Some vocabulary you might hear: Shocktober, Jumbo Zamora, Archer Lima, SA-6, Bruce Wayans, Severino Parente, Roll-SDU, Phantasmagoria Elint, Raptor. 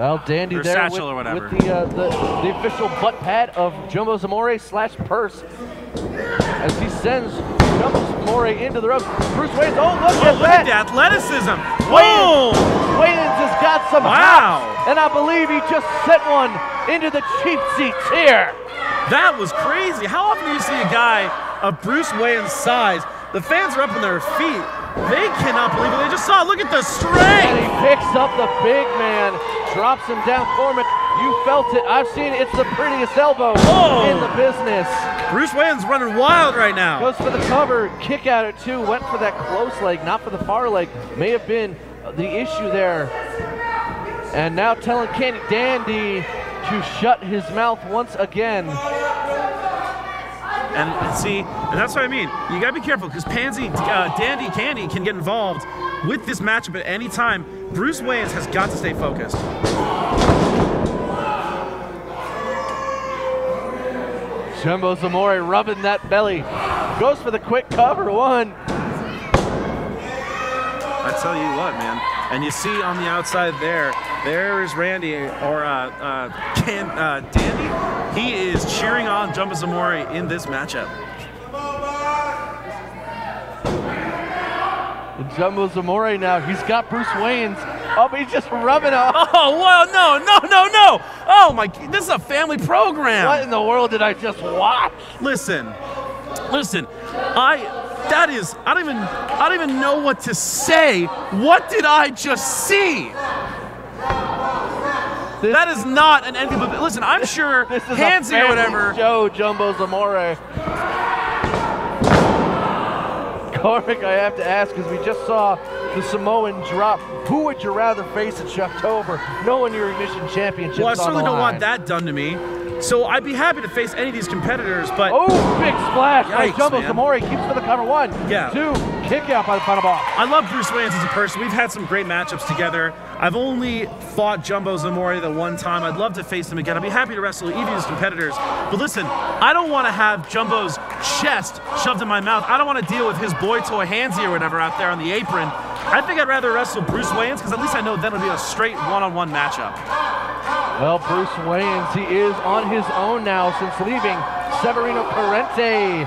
Well, Dandy or there with the official butt pad of Jumbo Zamora slash Purse as he sends Jumbo Zamora into the ropes. Bruce Wayans, oh, look at the athleticism. Whoa! Wayans has got some hops, and I believe he just sent one into the cheap seats here. That was crazy. How often do you see a guy of Bruce Wayans' size? The fans are up on their feet. They cannot believe what they just saw. Look at the strength. And he picks up the big man, drops him down. Foreman, you felt it. I've seen it. It's the prettiest elbow in the business. Bruce Wayans running wild right now. Goes for the cover, kick out it too. Went for that close leg, not for the far leg. May have been the issue there. And now telling Candy Dandy to shut his mouth once again. And see, and that's what I mean. You gotta be careful because Dandy Candy can get involved with this matchup at any time. Bruce Wayans has got to stay focused. Jumbo Zamora rubbing that belly. Goes for the quick cover, one. I tell you what, man. And you see on the outside there is Randy, or Dandy. He is cheering on Jumbo Zamora in this matchup. And Jumbo Zamora now, he's got Bruce Wayans up, he's just rubbing off. Oh, well, no. Oh my, this is a family program. What in the world did I just watch? Listen, I don't even know what to say. What did I just see? That is not an enviable. Listen, I'm sure this is Hansie or whatever. Show Jumbo Zamora. Cormac, I have to ask, because we just saw the Samoan drop. Who would you rather face in Shocktober, knowing your Ignition Championship? Well, I certainly don't want that done to me. So I'd be happy to face any of these competitors, but... Oh, big splash by Jumbo Zamora. He keeps for the cover. One, two, kick out by the final ball. I love Bruce Wayans as a person. We've had some great matchups together. I've only fought Jumbo Zamora the one time. I'd love to face him again. I'd be happy to wrestle either of these competitors. But listen, I don't want to have Jumbo's chest shoved in my mouth. I don't want to deal with his boy toy Hansie or whatever out there on the apron. I think I'd rather wrestle Bruce Wayans because at least I know then it'll be a straight one-on-one matchup. Well, Bruce Wayans, he is on his own now since leaving Severino Parente.